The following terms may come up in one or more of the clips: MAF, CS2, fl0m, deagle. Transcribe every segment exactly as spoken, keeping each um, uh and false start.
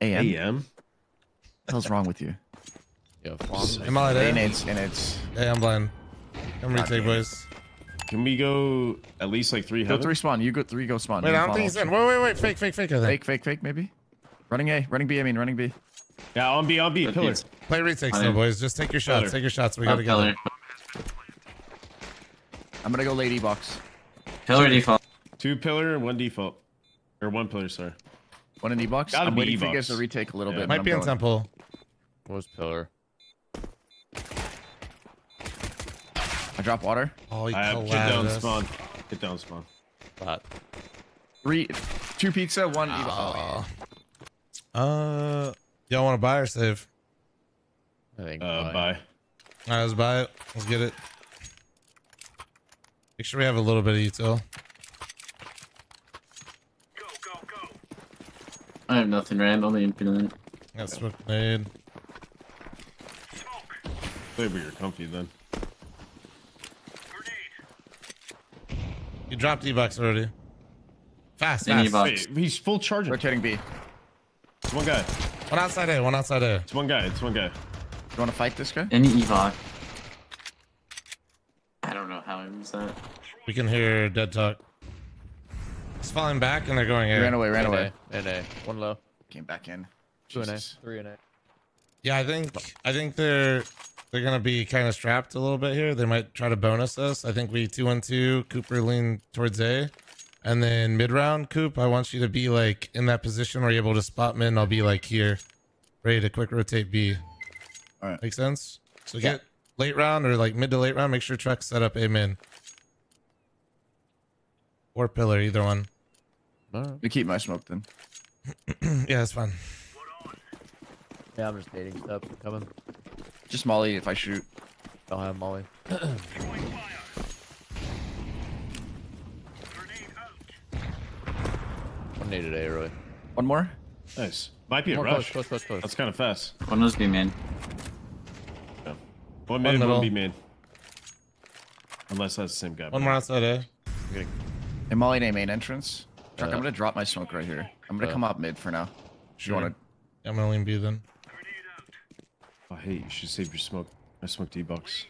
A M? What the hell's wrong with you? Yo, am I there? And it's, and it's. Hey, I'm blind. Come retake, boys. Can we go at least like three? Go heaven? Three spawn. You go three. Go spawn. Wait, I don't think he's in. Wait, wait, wait. Fake, fake, fake. I think. Fake, fake, fake. Maybe. Running A. Running B. I mean, running B. Yeah, on B, on B. Pillar. Play retakes, though, boys. Just take your shots. Pillar. Take your shots. We gotta go. I'm gonna go lady box. Pillar default. Two pillar and one default, or one pillar, sorry. One in E-box? I'm waiting for you guys to retake a little yeah. bit. Might be in temple. Where's pillar? I drop water. Oh, he I collabed. Get down spawn. Get down spawn. But three, two pizza, one oh. E-box. Uh, y'all want to buy or save? I think uh, buy. buy. All right, let's buy it. Let's get it. Make sure we have a little bit of util. I have nothing, Rand. Only infinite. Got smoke grenade. Smoke. Maybe you're comfy then. Grenade. You dropped E-box already. Fast, fast. Wait, he's full charging. Rotating B. It's one guy. One outside A. One outside A. It's one guy. It's one guy. You want to fight this guy? Any E-box. I don't know how I missed that. We can hear dead talk. He's falling back and they're going in. Ran away, ran away. And A. One low. Came back in. Two and A. Three and A. Yeah, I think I think they're they're gonna be kind of strapped a little bit here. They might try to bonus us. I think we two on two. Cooper lean towards A, and then mid round Coop. I want you to be like in that position where you're able to spot mid. And I'll be like here, ready to quick rotate B. All right. Make sense? So yeah. Get late round or like mid to late round. Make sure Truck's set up A mid. Or pillar, either one. Right. You keep my smoke then. Yeah, that's fine. Yeah, I'm just dating stuff. Coming. Just molly if I shoot. I'll have molly. One needed A, really. One more? Nice. Might be one a rush. Close, close, close. That's kind of fast. One must be main. Yeah. One main, one, one be main. Unless that's the same guy. One more outside A. Okay. And molly A main entrance. Truck, uh, I'm gonna drop my smoke right here. I'm gonna uh, come up mid for now. Sure. You wanna... I'm gonna lean B then. Oh, hey, you should save your smoke. I smoked E-box.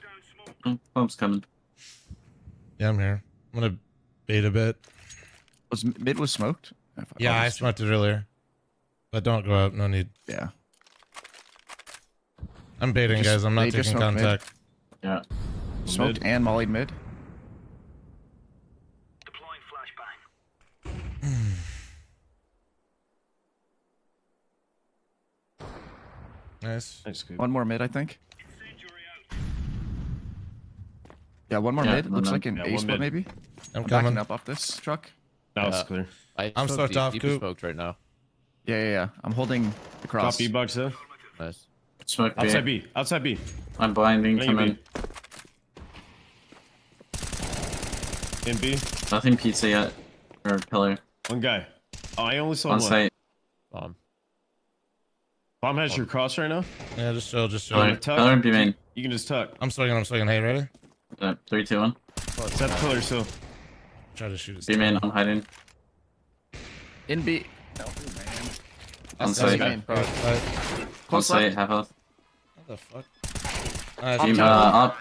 Mm, pump's coming. Yeah, I'm here. I'm gonna bait a bit. Was mid was smoked? I yeah, I smoked it earlier. But don't go out. No need. Yeah. I'm baiting, just, guys. I'm not taking contact. Mid. Yeah. Smoked mid. And mollied mid. Nice. Nice. One more mid, I think. Yeah, one more yeah, mid. No, Looks no. like an yeah, ace, but maybe. I'm, I'm coming up off this truck. That was uh, clear. I I'm smoked off. Coop smoked right now. Yeah, yeah, yeah. I'm holding the cross. Top B box though. Nice. Smoke B. Outside B. Outside B. I'm blinding. Come in. In B. Nothing pizza yet. Or pillar. One guy. Oh, I only saw on one. Site. Bomb. Bomb has your cross right now? Yeah, just chill, just chill. Pillar, pillar and B main. You can just tuck. I'm swinging, I'm swinging. Hey, ready? Uh, three, two, one. Oh, it's that pillar still. Try to shoot. B main, I'm hiding. In B. No, B main. On site. Main, right. On site, half health. What the fuck? Right, team, uh, up.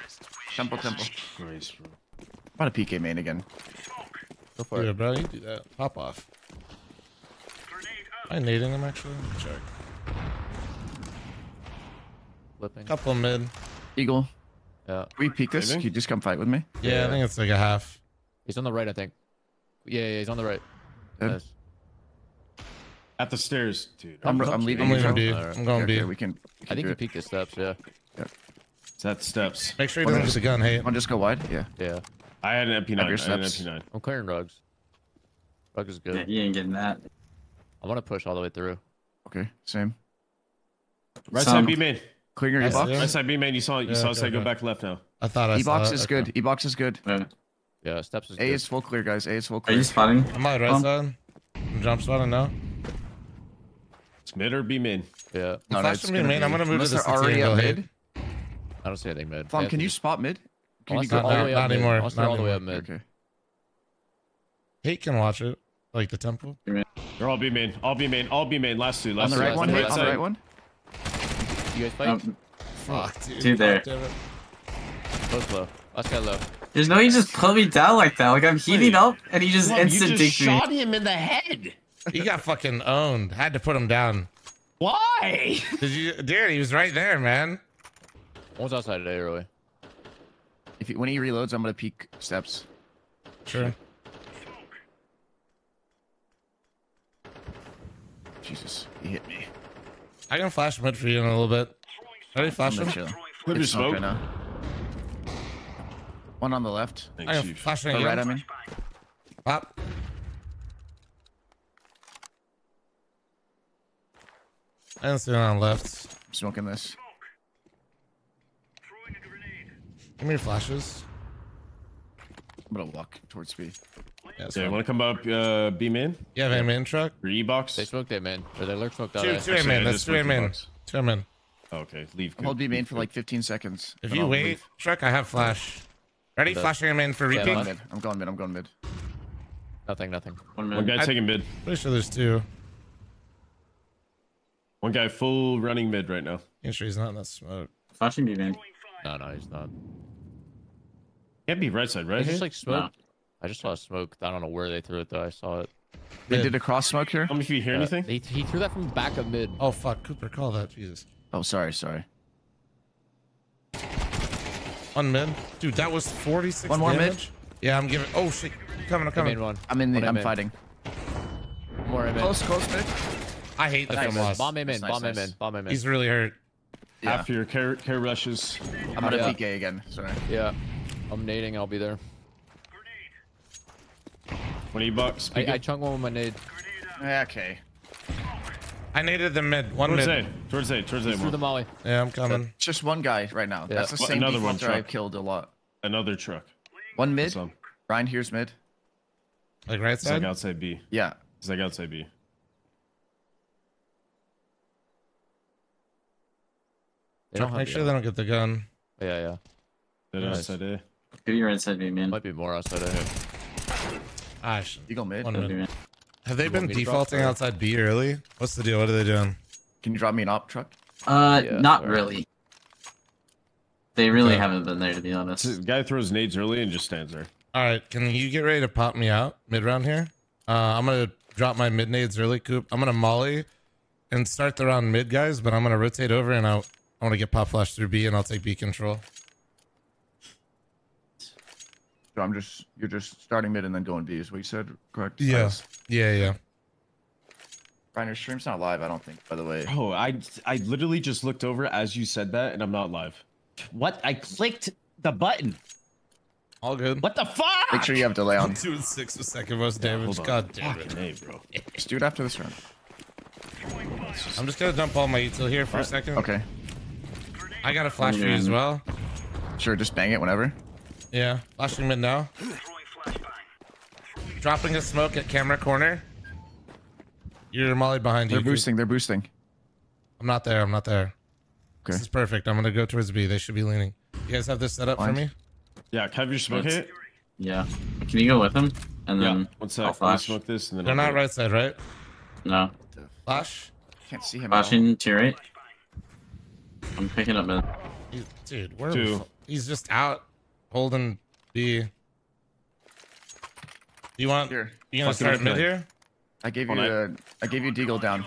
Temple, temple. Christ, bro. I'm on a P K main again. Go for yeah, it. Bro, you do that. Pop off. Am I nading him actually? Check. Flipping. Couple mid. Eagle. Yeah. Can we peek this? Can you just come fight with me? Yeah, yeah, I think it's like a half. He's on the right, I think. Yeah, yeah, he's on the right. Yes. At the stairs, dude. I'm, I'm, I'm leaving. I'm leaving B. Right. I'm going okay, B. Okay, we can, we can I think you peek the steps, yeah. yeah. It's at steps. Make sure you don't use the gun, hey. Want to just go wide? Yeah. Yeah. I had an M P nine. I had an M P nine. I'm clearing rugs. Rug is good. Yeah, you ain't getting that. I want to push all the way through. Okay, same. Right Some. side B main. Clear your E-box. Right side B main, you saw it. You yeah, saw us okay, say go back left now. I thought I E-box saw is okay. good. E-box is good. Yeah. yeah, steps is good. A is full clear, guys. A is full clear. Are you spotting? I'm on right um, side. I'm jump spotting now. It's mid or B main. Yeah. No, no, it's B main. Be, I'm going to move to the already up mid. Hate. I don't see anything mid. Flam, can you spot mid? Can you go all the way up mid? Not anymore. Not all the way up mid. Hate can watch it. Like the temple? They're all B main. All B main. All B main. Last two. Last on the right two, one. Right on the right one. You guys fight? Um, Fuck, dude. Two there. Both low. Let's go low. There's no, you just pull me down like that. Like I'm heating Wait. up and he just instant dicked me. You shot him in the head. He got fucking owned. Had to put him down. Why? Did you, dude? He was right there, man. One's outside today, really. If he, when he reloads, I'm gonna peek steps. Sure. Jesus, he hit me. I can flash mid for you in a little bit. Are they flashing? Let me smoke. Right now. One on the left. Thanks, I am flashing again. Right, I mean. Pop. I don't see one on the left. I'm smoking this. Give me your flashes. I'm gonna walk towards B. Yeah, so you wanna come up uh, B main? Yeah, they main truck. Three box. They smoked that main. Or they lurk smoked that. Two, two A main. That's two A main. Two A main. Oh, okay, leave. I'll hold B main for like fifteen seconds. If you I'll wait, leave. Truck, I have flash. Ready? The... Flashing A main for repeat. Yeah, I'm, I'm going mid. I'm going mid. Nothing, nothing. One, One guy I... taking mid. Pretty sure there's two. One guy full running mid right now. Yeah, sure he's not in that smoke. Flashing B main. No, no, he's not. Can't be right side, right? It's just like smoke. No. I just saw a smoke. I don't know where they threw it though. I saw it. They mid. did a cross smoke here. Let me if you hear yeah. anything. He, he threw that from the back of mid. Oh fuck, Cooper, call that, Jesus. Oh sorry, sorry. One mid, dude. That was forty-six. One more damage. Mid. Yeah, I'm giving. Oh shit, I'm coming, I'm coming. One. I'm in the. One I'm mid. fighting. More mid. Close, close mid. I hate that. Nice. Bomb him in. Nice, bomb nice. him in. Bomb him in. He's really hurt. Yeah. After your care, care rushes. I'm gonna yeah. P K again. Sorry. Yeah. I'm nading, I'll be there. twenty bucks. I, I chunked one with my nade. Okay. I naded the mid. One towards mid. A, towards A. Towards A. Through the molly. Yeah, I'm coming. It's just one guy right now. Yeah. That's the well, same another one I've killed a lot. Another truck. One mid. Awesome. Ryan here's mid. Like right side? It's like outside B. Yeah. It's like outside B. They don't Make sure they don't get the gun. Yeah, yeah. They're nice. Outside A. Maybe you're inside B, man. Might be more outside A. Ah, you go mid. mid. Have they you been defaulting outside B early? What's the deal? What are they doing? Can you drop me an op truck? Uh, yeah, not right. really. They really okay. haven't been there, to be honest. This guy throws nades early and just stands there. All right, can you get ready to pop me out mid round here? Uh, I'm gonna drop my mid nades early, Coop. I'm gonna molly and start the round mid, guys. But I'm gonna rotate over and I I want to get pop flash through B and I'll take B control. So I'm just, you're just starting mid and then going B is what you said, correct? Yeah, nice. yeah, yeah. Ryan, your stream's not live, I don't think, by the way. Oh, I, I literally just looked over as you said that and I'm not live. What? I clicked the button. All good. What the fuck? Make sure you have delay on. I'm doing six with second most damage. Yeah, God damn it. Hey, bro. Just do it after this round. I'm just going to dump all my util here for right. a second. Okay. I got a flash for you as well. Sure, just bang it whenever. Yeah, flashing mid now. Dropping a smoke at camera corner. You're molly behind you. They're boosting, they're boosting. I'm not there, I'm not there. Okay. This is perfect. I'm gonna go towards B. They should be leaning. You guys have this set up Fine. for me? Yeah, can I have your smoke hit? Yeah. Can you go with him? And then yeah. One sec. I'll flash. Smoke this and then they're I'll not right side, right? No. Flash? Can't see him. Flashing to your right. I'm picking up mid. Dude, where Two. He's just out. Holding B. Do you want? Here. You gonna start mid here? I gave you a, I gave you deagle down.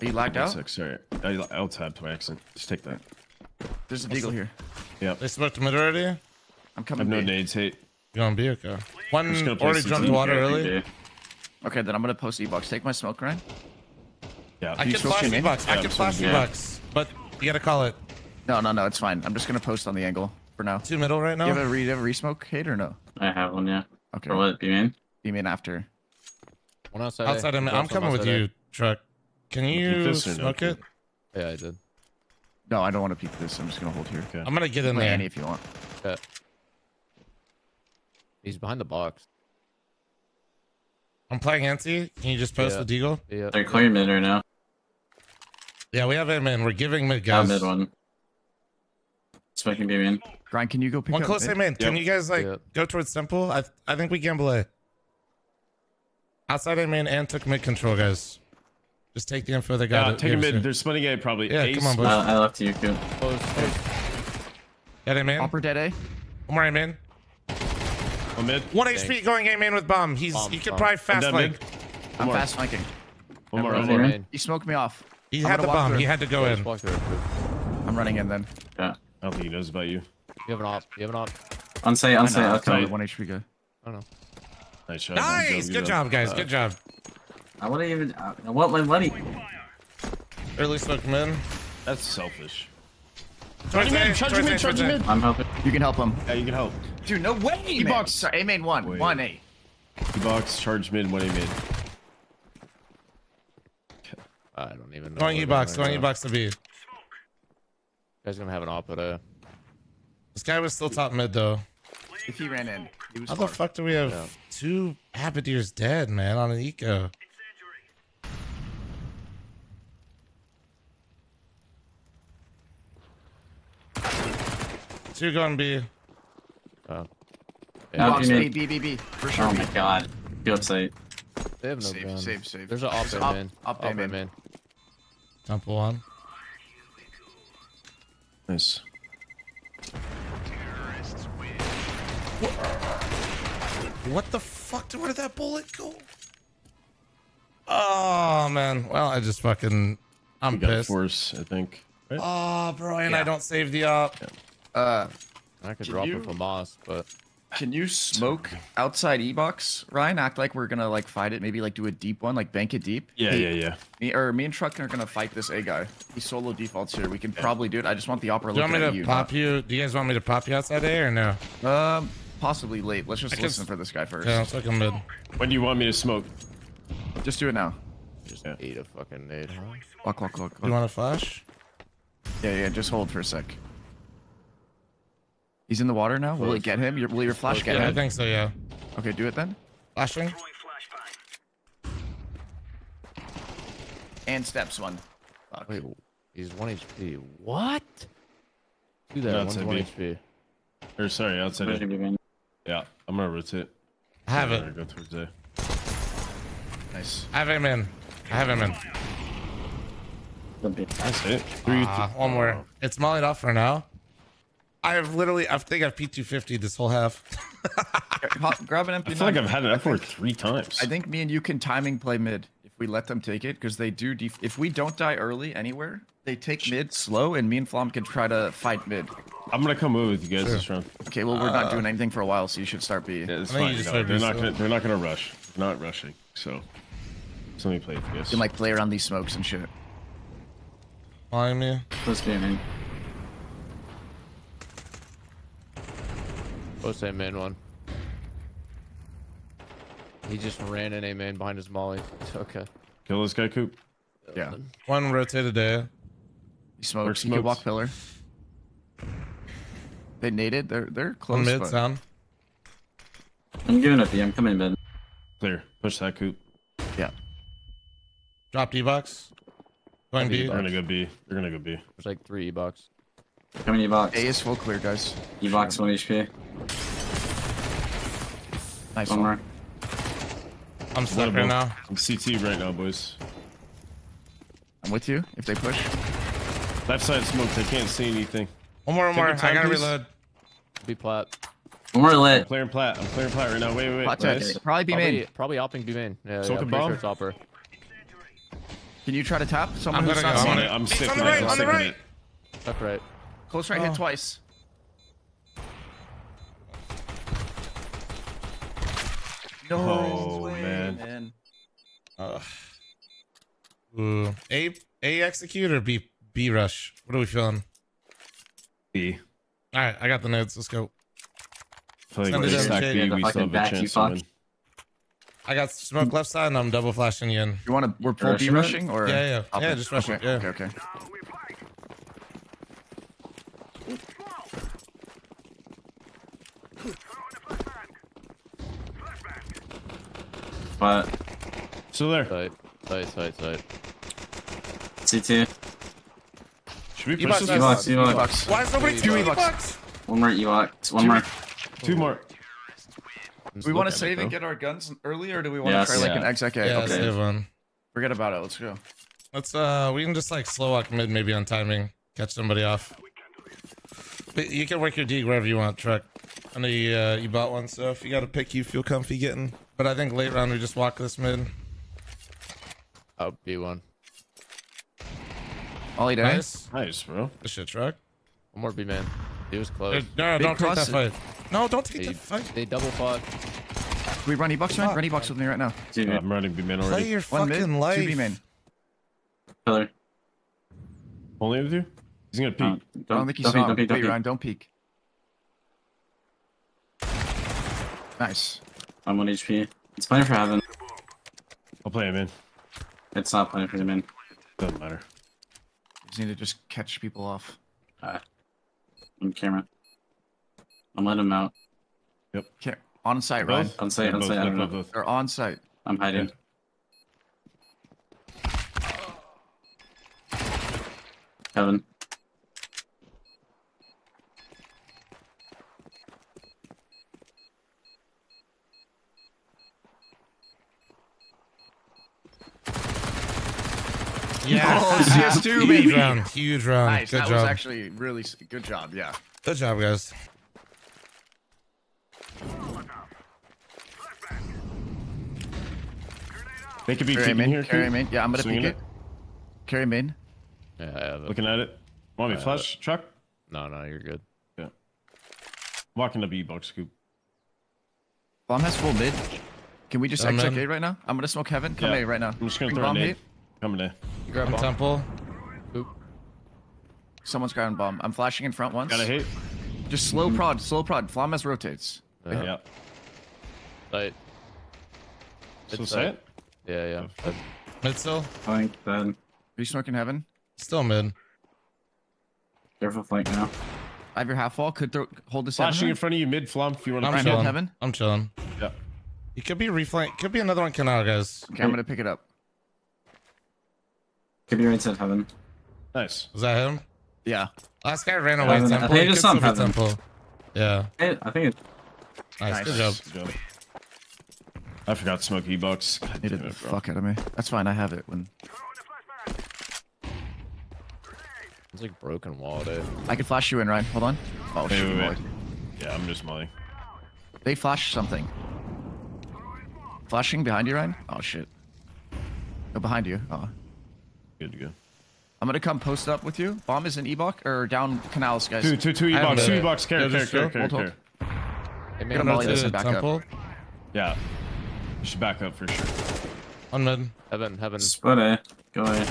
Are you lagged out? Six, sorry, I L tabbed by accident. Just take that. There's a deagle here. Yep. They smoked mid already. I'm coming. I have no nades. Hate. You on B? Okay. One already jumped water early. Okay, then I'm gonna post E-box. Take my smoke, Ryan. Yeah. I can flash E-box. I can flash E-box. But you gotta call it. No, no, no. It's fine. I'm just gonna post on the angle. For now. Two middle right now. You have a re, you have a re-smoke hit or no? I have one, yeah. Okay. For what? Do you mean? You mean after? One outside. Outside. I'm, I'm coming outside with you, Truck. Can you smoke no? it? Yeah, I did. No, I don't want to peek this. I'm just gonna hold here. Okay. I'm gonna get in Play there. Any if you want. Okay. He's behind the box. I'm playing anti. Can you just post yeah. the deagle? Yeah. They're clearing mid right now. Yeah, we have him in. We're giving mid guys. Mid one. Smoking B main. Ryan, can you go pick one up close A main? Yep. Can you guys like yep. go towards temple? I th I think we gamble A. Outside in main and took mid control, guys. Just take the info they got. Yeah, take mid. There's money game probably. Yeah, Ace. Come on, boys. Uh, I left to you, too. Dead A main. Upper dead A. One more A main. One mid. One H P Dang. Going A main with bomb. He's bomb, he could bomb. Probably fast flank. I'm more. Fast flanking. One more. One more. Main. You smoked me off. He I'm had the bomb. Through. He had to go yeah, in. I'm running in then. Yeah. I don't think he knows about you. You have an op. You have an op. Unsay, unsay. Okay. One H P guy. I don't know. Nice shot. Nice. Good job, guys. Good job. I wouldn't even. I want my money. Early smoke mid. That's selfish. Charge him in, charge him in, charge him in. I'm helping. You can help him. Yeah, you can help. Dude, no way. E-box. A main one. Wait. One A. E-box, charge mid, one A mid. I don't even know. Throwing E-box, throwing E-box to B. Smoke. You guys gonna have an op at A. This guy was still top mid though. If he ran in, he was How hard. The fuck do we have yeah. two Abadir's dead, man, on an eco? Two going B. Oh. Yeah. Box, B, B, B, B. For sure. Oh my god. Go upside. They have no save, gun. Save, save. There's an op there, man. Up there, man. Temple on. Nice. What? What the fuck? Where did that bullet go? Oh, man. Well, I just fucking... I'm got pissed. Force, I think. Right? Oh, bro, and yeah. I don't save the op. Yeah. Uh, I could drop you, him from boss, but can you smoke outside E-box, Ryan? Act like we're gonna like fight it, maybe like do a deep one, like bank it deep. Yeah, hey, yeah, yeah. Me or me and Truck are gonna fight this A guy. He's solo defaults here. We can yeah. probably do it. I just want the opera. Do you want me to you, pop not... you? Do you guys want me to pop you outside A or no? Um, possibly late. Let's just I listen for this guy first. Yeah, I'm mid. When do you want me to smoke? Just do it now. Just yeah. eat a fucking nade. Walk, walk, walk. You want to flash? Yeah, yeah. Just hold for a sec. He's in the water now. Will it get him? Your, will your flash get yeah, him? I think so, yeah. Okay, do it then. Flashing. And steps one. Fuck. Wait, he's one H P. What? Do that. One's one H P. Or sorry, outside. It. Yeah, I'm gonna rotate. I have I'm it. Go towards A. Nice. I have him in. I have him in. That's it. Three, uh, two, one more. It's mollied off for now. I have literally, I think I've P two fifty this whole half. Grab an M P nine. I feel like I've had an F four three times. I think me and you can timing play mid if we let them take it, because they do. Def if we don't die early anywhere, they take mid slow, and me and Flom can try to fight mid. I'm gonna come over with you guys sure. this round. Okay, well we're uh, not doing anything for a while, so you should start B. Yeah, it's fine. No, they're not. Gonna, they're not gonna rush. They're not rushing. So, so let me play for you. You can like play around these smokes and shit. Follow me. Let's get in. Post A main one. He just ran in A main behind his molly. It's okay. Kill this guy, Coop. Yeah. One rotated A. He smokes. He could walk pillar. They naded. They're they're close. Mid sound. I'm giving up the. I'm coming mid. Clear. Push that Coop. Yeah. Drop E-box. Going B. They're gonna go B. They're gonna go B. There's like three E-box. Coming E-box. A is full clear, guys. E-box sure. one H P. Nice one. More. I'm stuck right now. I'm C T right now, boys. I'm with you if they push. Left side smoked. I can't see anything. One more, one more. I gotta reload. B plat. One more lit. I'm clearing plat. I'm clearing plat right now. Wait, wait, wait. Nice. Probably B main. Probably opting B main. Yeah, so yeah, I'm sure opper. Can you try to tap someone? I'm who's not on it. I'm sick. On the right. On the right. Stuck right. Close right oh. hit twice. No oh, way, man. man. Uh, ooh. A A execute or B B rush? What are we feeling? B. All right, I got the notes. Let's go. I feel like I got smoke left side and I'm double flashing you in. You want to? We're full B rushing or? Yeah, yeah, I'll yeah. Just rush okay. it. Yeah. Okay, okay. But still there. Tight, tight, tight, tight. C T. Should we push this? E-box, E-box. Why is nobody doing E-box? One more E-box. One more. Two more. Do we want to save it, and get our guns early, or do we want yes, to try yeah. like an X A K? Yeah, okay. Save one. Forget about it. Let's go. Let's uh, we can just like slow walk mid maybe on timing, catch somebody off. But you can work your D wherever you want, Trek. I know you, uh, you bought one, so if you got a pick you feel comfy getting. But I think late round we just walk this mid. Oh, B one. Ollie down. Nice. Nice, bro. Good shit, Trek. One more B man. He was close. No, no don't take that fight. No, don't take that fight. They double fought. Can we run E-Box, man? Run E-Box with me right now. Dude, I'm running B man already. Play your fucking mid, life. Two B man. Hello. Only with you? He's gonna peek. Uh, don't, I don't think he don't saw peek, him. Don't, don't, Wait, Ryan, don't peek. Nice. I'm on H P. It's playing for heaven. I'll play him in. It's not playing for him in. Doesn't matter. You just need to just catch people off. Uh, on camera. I'm letting him out. Yep. Okay. On site, Ryan. On site, on site. I don't know. Both. They're on site. I'm hiding. Yeah. Heaven. Yeah, oh, C S two, baby. Huge round. Huge round. Nice. Good that job. was actually really good job. Yeah. Good job, guys. They could be carry main here. Carry main. Yeah, I'm gonna pick it. it. Carry main. Yeah, looking at it. Want me to flash, Chuck? No, no, you're good. Yeah. Walking up E-Box scoop. Bomb has full mid. Can we just exit gate right now? I'm gonna smoke heaven. Come yeah. A right now. I'm just gonna throw bomb a nade. Coming in. Grab bomb. Temple. Oop. Someone's grabbing bomb. I'm flashing in front once. Gotta hit. Just slow mm-hmm. prod, slow prod. fl zero m rotates. Yeah. yeah. Sight. So sight? Yeah, yeah. Mid, mid still? Flank then. Are you smoking heaven? Still mid. Careful flank now. I have your half wall. Could throw, hold this. Flashing in front of you mid flump if you want to. I'm chilling. Heaven. I'm chilling. Yeah. It could be reflank. Could be another one canal, guys. Okay, I'm gonna pick it up. Could be right side heaven. Nice. Was that him? Yeah. Last guy ran away. Temple. I think it's on heaven. Yeah. I think it. Nice. Good job. Good job. I forgot to smoke E-Box. Needed the fuck out of me. That's fine. I have it when. It's like broken wall, dude. I can flash you in, Ryan. Hold on. Oh, hey, shoot. Wait, wait. Yeah, I'm just molly. They flashed something. Flashing behind you, Ryan? Oh, shit. No, behind you. Oh. Good to go. I'm going to come post up with you. Bomb is in E-Box or down canals, guys. Two, two, two E-Box. Two E-Box. Carry, carry, carry, carry, carry. They made a molly this and back temple. up. Yeah. You should back up for sure. One mid. Heaven, heaven. Split A. Go A.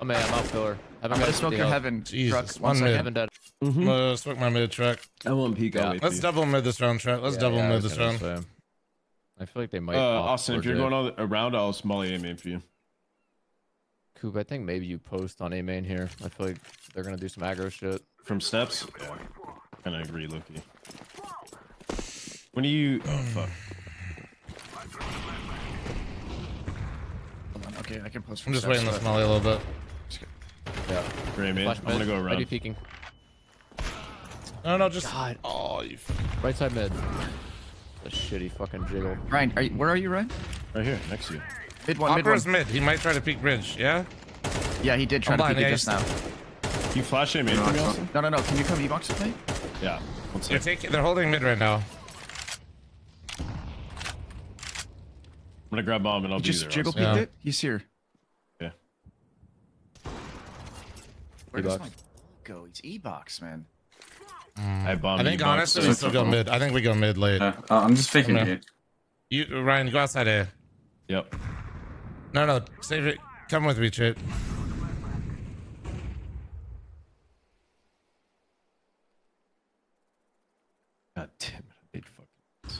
Oh, man, I'm out pillar. I'm gonna smoke your heaven truck. One mid. Heaven dead. Mm-hmm. I'm gonna smoke my mid truck. I won't peek out. Let's double mid this round, Trek. Let's yeah, double yeah, mid this round. Say. I feel like they might. Uh, Austin, if you're going all around, I'll molly A main for you. Coop, I think maybe you post on A main here. I feel like they're gonna do some aggro shit. From steps? Yeah. Kinda agree, Loki. When do you. Oh, fuck. Hold on. Okay, I can post. I'm just waiting this molly a little bit. Yeah, great man. I'm gonna go around. Peeking. No, no, just. God. Oh, you. Right side mid. A shitty fucking jiggle. Ryan, are you, where are you, Ryan? Right here, next to you. Mid one, mid one. mid. He might try to peek bridge. Yeah. Yeah, he did try I'm to peek yeah, just now. You flash him in. No, no, no. Can you come E-Box with me? Yeah. They're taking. They're holding mid right now. I'm gonna grab bomb and I'll he be just there. Just jiggle peeked yeah. it. He's here. Where does my go? It's E-Box, man. Mm. I, bomb I think honestly so we still go mid. I think we go mid late. Uh, uh, I'm just faking it. You, Ryan, go outside A. Yep. No, no, save it. Come with me, Chip. God damn it! I made fucking.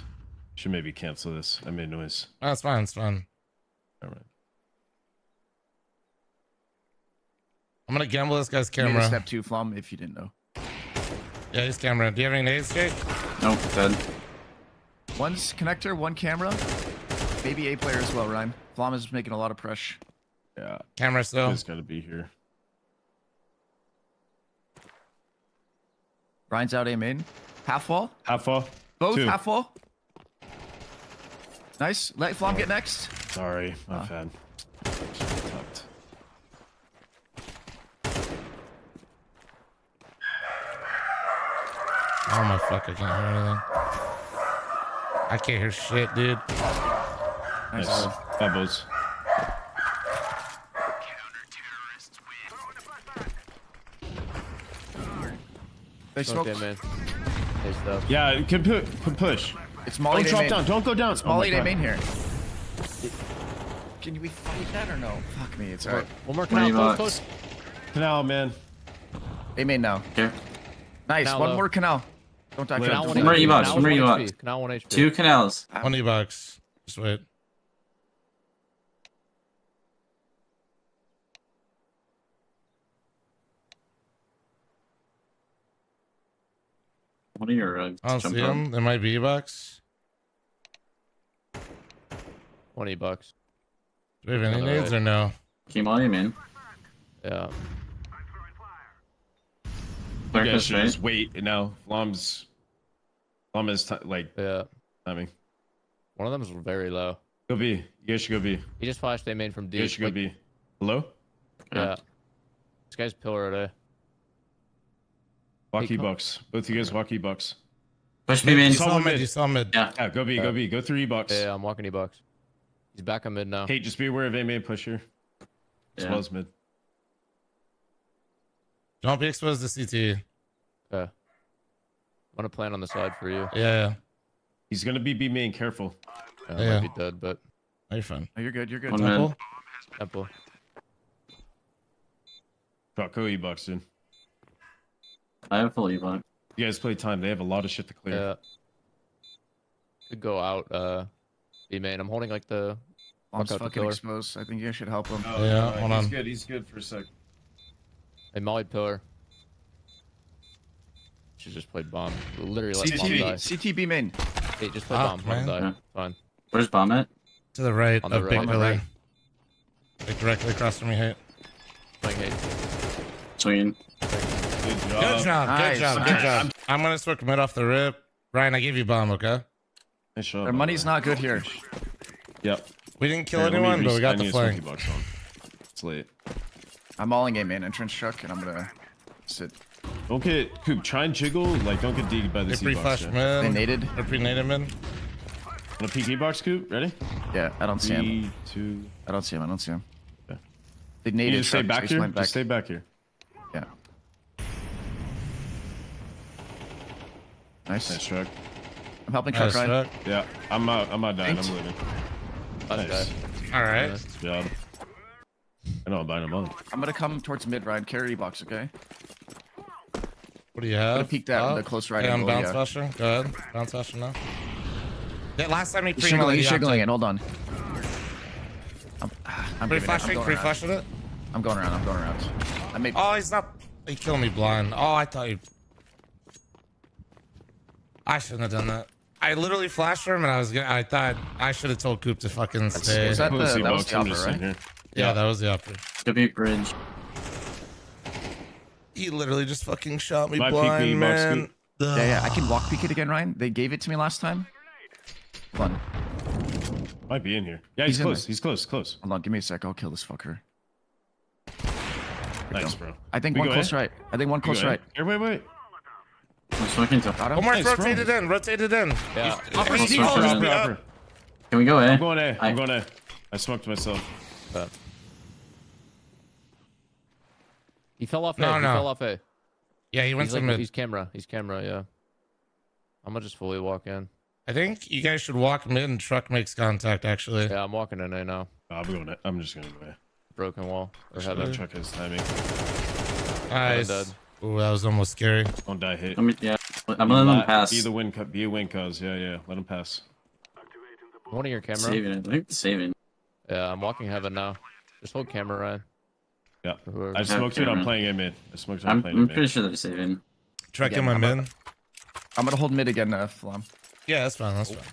Should maybe cancel this. I made noise. Oh, it's fine. It's fine. All right. I'm gonna gamble this guy's camera. Made a step two flom, if you didn't know. Yeah, his camera. Do you have any nades, Jake? Nope, dead. One's connector, one camera. Maybe A player as well, Ryan. Flom is making a lot of pressure. Yeah. Camera still. He's gotta be here. Ryan's out A main. Half wall. Half wall. Both Two. half wall. Nice. Let fl0m oh. get next. Sorry, my ah. bad. Tucked. Oh my fuck! I can't hear anything. I can't hear shit, dude. Nice. Nice. Bubbles. They smoked. It, man. Yeah, you can, pu can push. It's Molly. Don't drop down. Don't go down. It's Molly. Oh, they main here. Can we fight that or no? Fuck me. It's all right. One more canal. Close, close. Canal, man. They main now. Here. Nice. Canal one low. More canal. Don't die. Canal one more E-box. One more E-box. Canal one H P. Two canals. One E-box. Just wait. One of your, uh, I don't see them. They might be E-Bucks. One E-Bucks. Do we have any nades or no? Keep on you, man. Yeah. You guys should just wait. No, Lom's. Lom is like. Yeah. I mean, one of them is very low. Go B. You guys should go B. He just flashed they main from D. You guys should go like, B. Hello? Yeah. yeah. This guy's pillar today. Walk E-Box. Both you guys walk E-Box. Push me, man. You saw mid. You saw mid. Yeah. yeah, go B, go B. Go through E-Box. Yeah, I'm walking E-Box. He's back on mid now. Hey, just be aware of A-Main pusher. As yeah. well as mid. Don't be exposed to C T. Yeah. Okay. I'm going to plan on the side for you. Yeah. He's going to be B-Main. Careful. Yeah, yeah. I might be dead, but... Oh, you're fine. Oh, you're good. You're good. One Temple. Man. Temple. Go E-Box, dude. I have full Evon. You guys play time. They have a lot of shit to clear. Yeah. Could go out, uh, B main. I'm holding like the. I'm fucking exposed. I think you should help him. Oh, yeah, yeah. Right. Hold he's on. good. He's good for a sec. Hey, Molly pillar. She just played bomb. Literally, like C T B main. Hey, just play ah, bomb. Bomb yeah. Fine. Where's bomb at? To the right on the of right. big pillar. Right. Like directly across from me. Hate. Playing hate. Swinging. Good job. Good job. Nice. Good job. Good job. I'm gonna switch mid off the rip. Ryan, I gave you bomb, okay? Their money's not good here. Yep. We didn't kill yeah, anyone, but we got the flank. It's late. I'm mauling a man entrance truck, and I'm gonna sit. Don't get Coop. Try and jiggle. Like, don't get digged by the C box. Yeah. They naded. Or pre-naded man. The P K box, Coop. Ready? Yeah. I don't see him. Two. I don't see him. I don't see him. Yeah. They naded. You just stay back here. Back. Just stay back here. Yeah. Nice. Nice truck. I'm helping truck nice ride. Truck. Yeah, I'm out. I'm out dying. Thanks. I'm leaving. Nice. All right. Nice job. I know I'm buying them all. I'm gonna come towards mid ride. Carry E-Box, okay? What do you have? I'm gonna peek that oh. on the close ride. Yeah, I'm bounce fashion. Go ahead. Bounce fashion now. That last time he pre-naded. He's, he's shiggling it. Hold on. I'm. I'm pre-flashing. Pre-flashing it. I'm going around. I'm going around. I may. Oh, he's not. He killed me blind. Oh, I thought you. I shouldn't have done that. I literally flashed for him, and I was gonna, I thought I should have told Coop to fucking stay. Was that the, that was the upper, right? Yeah, yeah, that was the upper. W bridge. He literally just fucking shot me My blind, P K, man. Yeah, yeah, I can walk P K again, Ryan. They gave it to me last time. Fun. Might be in here. Yeah, he's, he's close. He's close. Close. Hold on, give me a sec. I'll kill this fucker. Here nice, bro. I think we one close in? right. I think one we close right. Here, wait, wait. Omar, rotate it in, rotate it in. Yeah. Upper, yeah. Default, upper, upper. Upper. Can we go A? I'm going A. I'm going A. I smoked myself. Uh, he fell off no, A. No. He fell off A. Yeah, he went he's to like, mid. He's camera. He's camera, yeah. I'm going to just fully walk in. I think you guys should walk mid and truck makes contact, actually. Yeah, I'm walking in A now. Oh, I'm going to, I'm just going to go A. Broken wall. Or how the truck is timing. Nice. Ooh, that was almost scary. Don't die hit. I'm, yeah, I'm letting them pass. Be the win, be a win cause. Yeah, yeah. Let them pass. One of your camera. Saving, saving. Yeah, I'm walking heaven now. Just hold camera, Ryan. Yeah. I smoked it. I'm playing in mid. I smoked it. I'm, I'm playing I'm pretty mid. sure they're saving. Track in my mid. I'm gonna hold mid again, uh, Flam. Yeah, that's fine. That's fine.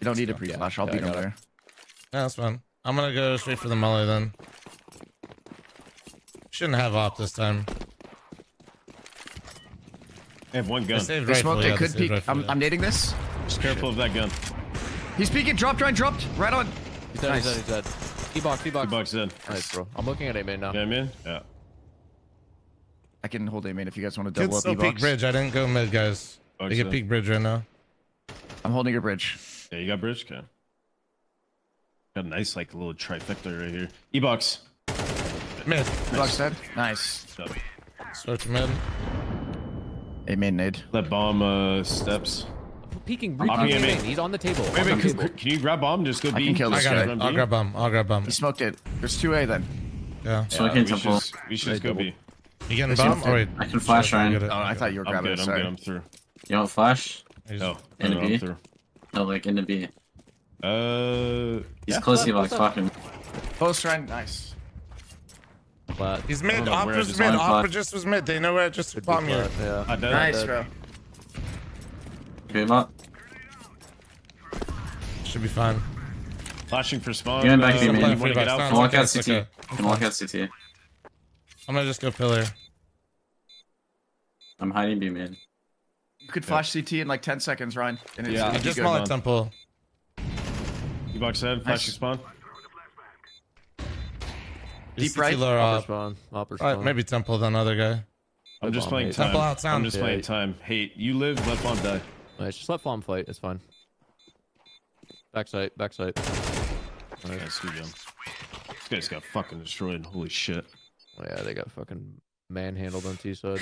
You don't need a pre-flash. I'll yeah, beat him there. Yeah, that's fine. I'm gonna go straight for the melee then. Shouldn't have op this time. I have one gun. They, they, rifle, smoke, they yeah, could peek. Rifle, I'm, yeah. I'm nading this. Just careful Shit. of that gun. He's peeking. Drop, drop, dropped. Right on. He's dead. Nice. He's dead. He's dead. E-box. E-box. E-box dead. Nice, bro. I'm looking at A-man now. Yeah, man. Yeah. I can hold A-man if you guys want to double up E-box. Peek bridge. I didn't go mid, guys. Box they can peek bridge right now. I'm holding a bridge. Yeah, you got bridge. Okay. Got a nice like little trifecta right here. E-box. Mid. E-box dead. Nice. Search mid. A-man nade. Let bomb uh, steps. Peeking, re-peeking. He's on the table. Wait, wait, can, can you grab bomb? Just go B. I can kill this guy. I'll B. grab bomb. I'll grab bomb. He smoked it. There's two A then. Yeah. So yeah, I can we should, we should just go double. B. You getting bomb? Or wait, I can flash Ryan. Oh, I thought you were grabbing. I'm good. I'm good. I'm through. You don't flash? No. In the B. No, like in the B. Uh. He's yeah. close. He like fucking. Close Ryan. Nice. Flat. He's mid. Opera was mid. Opera just was mid. They know where I just bomb you. Nice, bro. Came up. Should be fine. Flashing for spawn. You're in back uh, man. Get out. Can walk out C T. Okay. Can walk out C T. I'm gonna just go pillar. I'm hiding B, man. You could flash yeah. C T in like ten seconds, Ryan. And yeah, I just small at temple. You box head, flashing nice. Spawn. Deep right. Lower spawn. Upper spawn. Right, maybe temple then other guy. I'm just playing hate. time. Temple out sound. I'm just yeah. playing time. Hate. You live, let bomb die. Nice. Just let bomb fight. It's fine. Backside. Backside. All right. Nice. This guy's got fucking destroyed. Holy shit. Oh, yeah, they got fucking manhandled on T side.